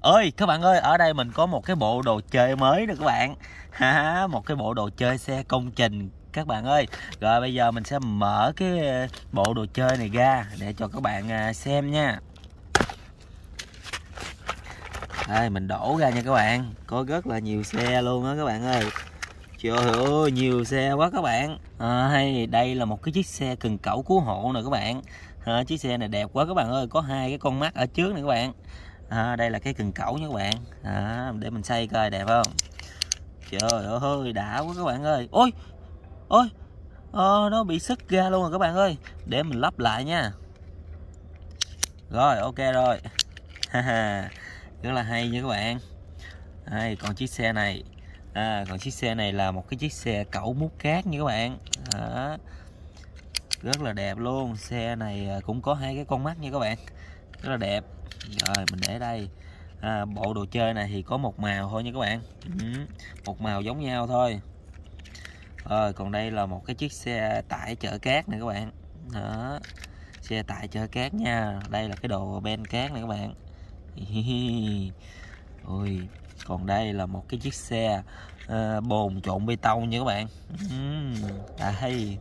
Ơi các bạn ơi, ở đây mình có một cái bộ đồ chơi mới nè các bạn. Một cái bộ đồ chơi xe công trình các bạn ơi. Rồi bây giờ mình sẽ mở cái bộ đồ chơi này ra để cho các bạn xem nha. Đây, mình đổ ra nha các bạn. Có rất là nhiều xe luôn á các bạn ơi. Trời ơi, nhiều xe quá các bạn. Đây là một cái chiếc xe cần cẩu cứu hộ nè các bạn. Chiếc xe này đẹp quá các bạn ơi, có hai cái con mắt ở trước nè các bạn. Đây là cái cần cẩu nha các bạn. Để mình xây coi đẹp không. Trời ơi, đã quá các bạn ơi. Ôi, ôi, nó bị sứt ra luôn rồi các bạn ơi. Để mình lắp lại nha. Rồi, ok rồi. Rất là hay nha các bạn. Còn chiếc xe này, còn chiếc xe này là một cái chiếc xe cẩu mút cát nha các bạn. Rất là đẹp luôn. Xe này cũng có hai cái con mắt nha các bạn. Rất là đẹp. Rồi mình để đây. Bộ đồ chơi này thì có một màu thôi nha các bạn. Một màu giống nhau thôi. Rồi còn đây là một cái chiếc xe tải chở cát này các bạn. Đó. Xe tải chở cát nha. Đây là cái đồ ben cát này các bạn. Ôi, còn đây là một cái chiếc xe bồn trộn bê tông nha các bạn. Đây.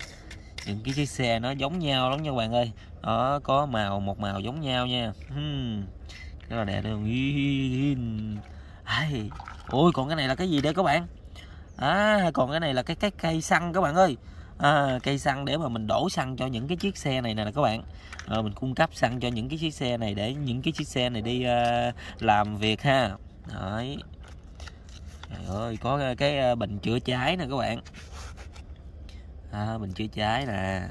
Những cái chiếc xe nó giống nhau lắm nha các bạn ơi. Đó, có màu, một màu giống nhau nha. Rất là đẹp luôn. Ôi, còn cái này là cái gì đây các bạn? Còn cái này là cái cây xăng các bạn ơi. Cây xăng để mà mình đổ xăng cho những cái chiếc xe này nè các bạn. Mình cung cấp xăng cho những cái chiếc xe này để những cái chiếc xe này đi làm việc ha. Đấy. Trời ơi, có cái bình chữa cháy nè các bạn. Bình chữa cháy nè.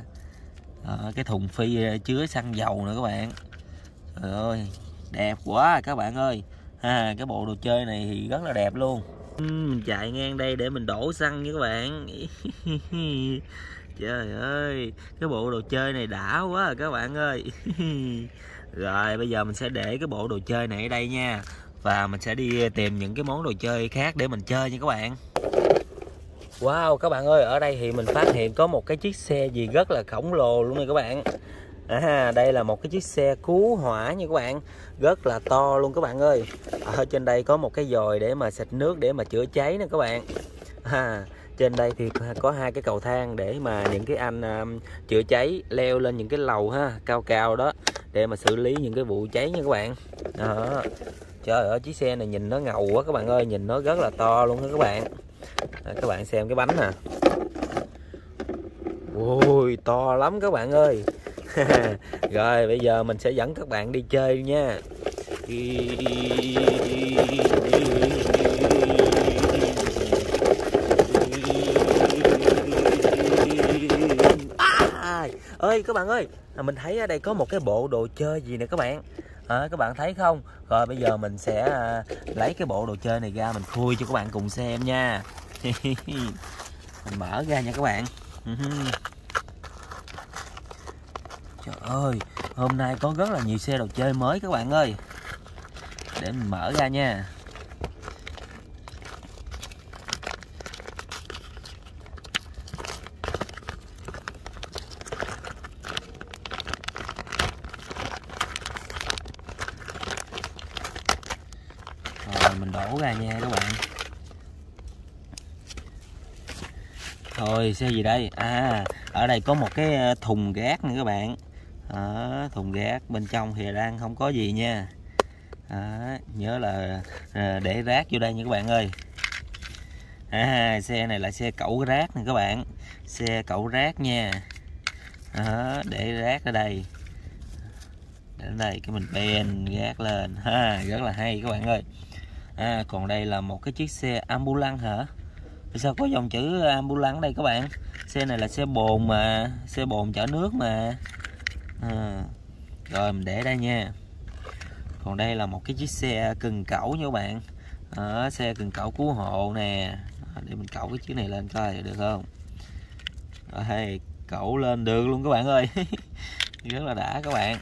Cái thùng phi chứa xăng dầu nữa các bạn. Trời ơi, đẹp quá các bạn ơi. Cái bộ đồ chơi này thì rất là đẹp luôn. Mình chạy ngang đây để mình đổ xăng nha các bạn. Trời ơi, cái bộ đồ chơi này đã quá các bạn ơi. Rồi bây giờ mình sẽ để cái bộ đồ chơi này ở đây nha. Và mình sẽ đi tìm những cái món đồ chơi khác để mình chơi nha các bạn. Wow các bạn ơi, ở đây thì mình phát hiện có một cái chiếc xe gì rất là khổng lồ luôn này các bạn. Đây là một cái chiếc xe cứu hỏa nha các bạn. Rất là to luôn các bạn ơi. Ở trên đây có một cái vòi để mà xịt nước để mà chữa cháy nè các bạn. Trên đây thì có hai cái cầu thang để mà những cái anh chữa cháy leo lên những cái lầu cao cao đó để mà xử lý những cái vụ cháy nha các bạn. Trời ơi, chiếc xe này nhìn nó ngầu quá các bạn ơi, nhìn nó rất là to luôn đó các bạn. Các bạn xem cái bánh nè. Ôi, to lắm các bạn ơi. Rồi bây giờ mình sẽ dẫn các bạn đi chơi nha. Ơi các bạn ơi, mình thấy ở đây có một cái bộ đồ chơi gì nè các bạn. Các bạn thấy không? Rồi bây giờ mình sẽ lấy cái bộ đồ chơi này ra mình khui cho các bạn cùng xem nha. Mình mở ra nha các bạn. Trời ơi, hôm nay có rất là nhiều xe đồ chơi mới các bạn ơi. Để mình mở ra nha. Ra nha các bạn. Thôi xe gì đây? Ở đây có một cái thùng rác nữa các bạn. Thùng rác bên trong thì đang không có gì nha. Đó, nhớ là để rác vô đây nha các bạn ơi. Xe này là xe cẩu rác nè các bạn, xe cẩu rác nha. Đó, để rác ở đây, để đây cái mình ben rác lên ha, rất là hay các bạn ơi. Còn đây là một cái chiếc xe ambulance hả? Sao có dòng chữ ambulance đây các bạn? Xe này là xe bồn mà, xe bồn chở nước mà. Rồi mình để đây nha. Còn đây là một cái chiếc xe cần cẩu nha các bạn. Xe cần cẩu cứu hộ nè. Để mình cẩu cái chiếc này lên coi được không? Rồi, cẩu lên được luôn các bạn ơi. Rất là đã các bạn.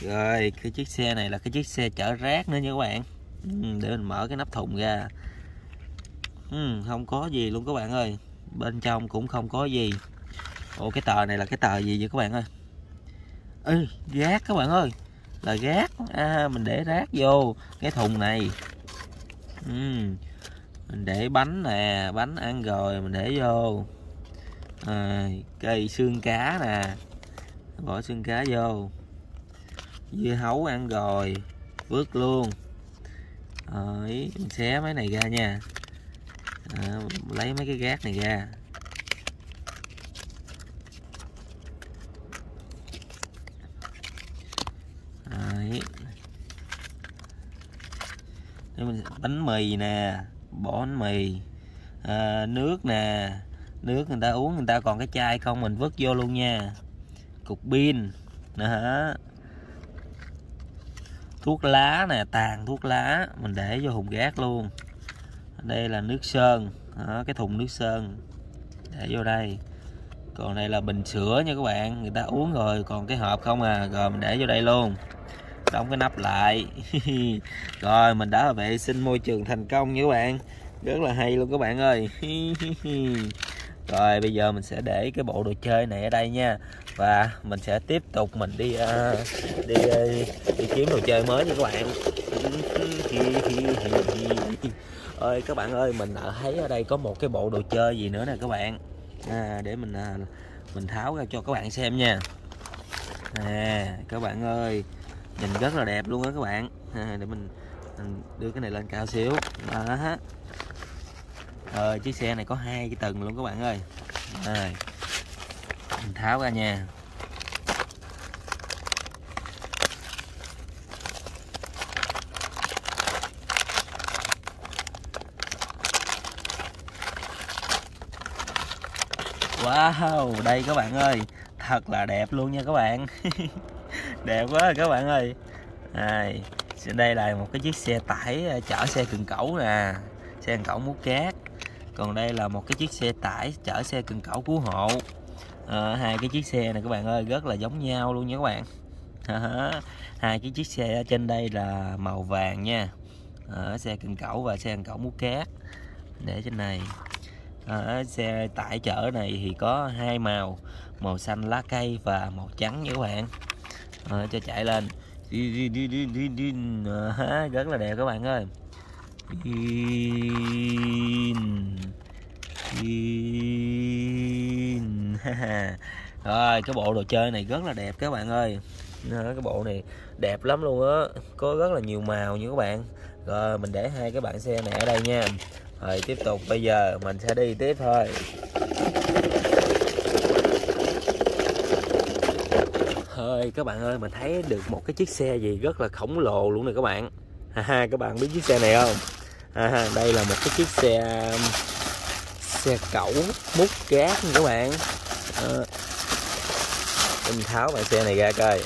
Rồi cái chiếc xe này là cái chiếc xe chở rác nữa nha các bạn. Để mình mở cái nắp thùng ra. Không có gì luôn các bạn ơi. Bên trong cũng không có gì. Ủa cái tờ này là cái tờ gì vậy các bạn ơi? Rác các bạn ơi, là rác. Mình để rác vô cái thùng này. Mình để bánh nè, bánh ăn rồi mình để vô. Cây xương cá nè, bỏ xương cá vô. Dưa hấu ăn rồi, vứt luôn. Mình xé mấy này ra nha. Lấy mấy cái rác này ra. Bánh mì nè, bỏ bánh mì. Nước nè, nước người ta uống, người ta còn cái chai không mình vứt vô luôn nha. Cục pin đó. Thuốc lá nè, tàn thuốc lá mình để vô thùng rác luôn. Đây là nước sơn đó, cái thùng nước sơn để vô đây. Còn đây là bình sữa nha các bạn, người ta uống rồi còn cái hộp không à, rồi mình để vô đây luôn, đóng cái nắp lại. Rồi mình đã vệ sinh môi trường thành công nha các bạn, rất là hay luôn các bạn ơi. Rồi bây giờ mình sẽ để cái bộ đồ chơi này ở đây nha, và mình sẽ tiếp tục mình đi kiếm đồ chơi mới nha các bạn. Ơi các bạn ơi, mình thấy ở đây có một cái bộ đồ chơi gì nữa nè các bạn. Để mình tháo ra cho các bạn xem nha. Các bạn ơi, nhìn rất là đẹp luôn á các bạn. Để mình đưa cái này lên cao xíu. Chiếc xe này có hai cái tầng luôn các bạn ơi. Mình tháo ra nha. Wow, đây các bạn ơi, thật là đẹp luôn nha các bạn. Đẹp quá các bạn ơi. Đây là một cái chiếc xe tải chở xe cần cẩu nè, xe cần cẩu múc cát. Còn đây là một cái chiếc xe tải chở xe cần cẩu cứu hộ. Hai cái chiếc xe này các bạn ơi, rất là giống nhau luôn nha các bạn. Hai cái chiếc xe trên đây là màu vàng nha. Xe cần cẩu và xe cần cẩu múc cát để trên này. Xe tải chở này thì có hai màu, màu xanh lá cây và màu trắng nha các bạn. Cho chạy lên. Rất là đẹp các bạn ơi. Rồi cái bộ đồ chơi này rất là đẹp các bạn ơi. Cái bộ này đẹp lắm luôn á, có rất là nhiều màu nha các bạn. Rồi mình để hai cái bạn xe này ở đây nha. Rồi tiếp tục bây giờ mình sẽ đi tiếp thôi. Các bạn ơi, mình thấy được một cái chiếc xe gì rất là khổng lồ luôn nè các bạn. Các bạn biết chiếc xe này không? Đây là một cái chiếc xe cẩu múc cát các bạn. Mình tháo bạn xe này ra coi.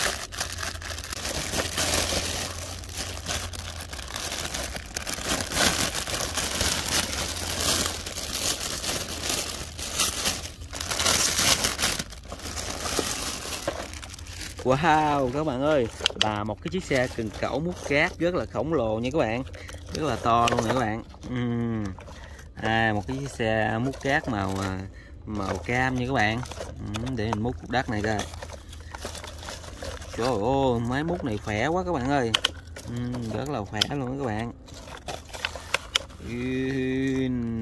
Wow các bạn ơi, là một cái chiếc xe cần cẩu múc cát rất là khổng lồ nha các bạn, rất là to luôn nè các bạn. Một cái chiếc xe múc cát màu cam nha các bạn. Để mình múc cục đất này coi. Trời ơi, máy múc này khỏe quá các bạn ơi. Rất là khỏe luôn các bạn.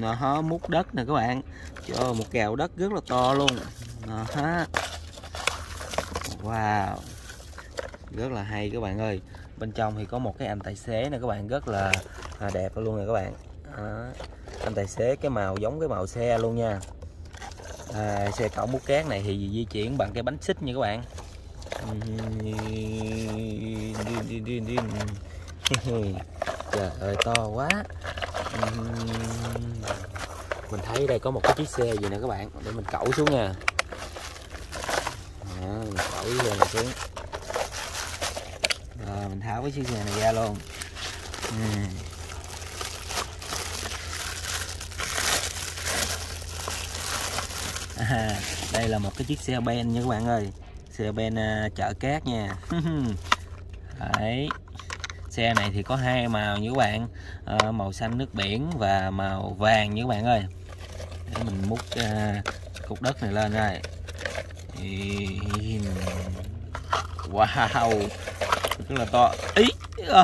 Nó múc đất nè các bạn. Trời ơi, một gạo đất rất là to luôn. Wow, rất là hay các bạn ơi. Bên trong thì có một cái anh tài xế nè các bạn, rất là đẹp luôn nè các bạn. Anh tài xế cái màu giống cái màu xe luôn nha. Xe cẩu mút cát này thì di chuyển bằng cái bánh xích nha các bạn. Trời ơi to quá. Mình thấy đây có một cái chiếc xe gì nè các bạn, để mình cẩu xuống nha. Mình cẩu cái xe này xuống. Rồi mình tháo cái chiếc xe này ra luôn. Đây là một cái chiếc xe ben nha các bạn ơi, xe ben chở cát nha. Đấy. Xe này thì có hai màu như các bạn, màu xanh nước biển và màu vàng như các bạn ơi. Để mình múc cục đất này lên đây. Wow, rất là to. Ý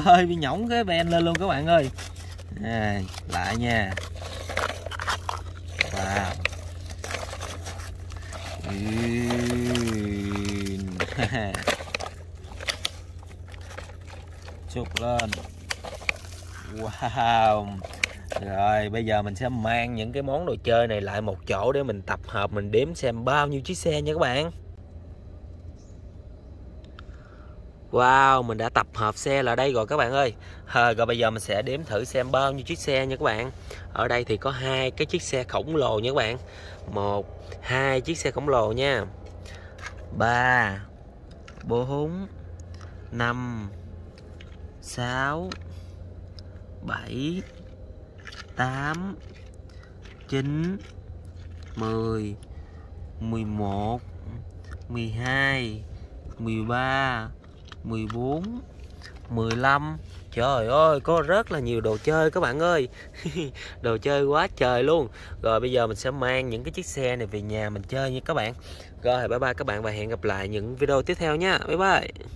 ơi, bị nhõng cái ben lên luôn các bạn ơi. Lại nha. Wow. Chụp lên. Wow. Rồi bây giờ mình sẽ mang những cái món đồ chơi này lại một chỗ để mình tập hợp, mình đếm xem bao nhiêu chiếc xe nha các bạn. Wow, mình đã tập hợp xe là đây rồi các bạn ơi. Rồi bây giờ mình sẽ đếm thử xem bao nhiêu chiếc xe nha các bạn. Ở đây thì có hai cái chiếc xe khổng lồ nha các bạn. 1, 2 chiếc xe khổng lồ nha. 3, 4, 5, 6, 7, 8, 9, 10, 11, 12, 13, 14, 15. Trời ơi, có rất là nhiều đồ chơi các bạn ơi. Đồ chơi quá trời luôn. Rồi bây giờ mình sẽ mang những cái chiếc xe này về nhà mình chơi nha các bạn. Rồi bye bye các bạn và hẹn gặp lại những video tiếp theo nha. Bye bye.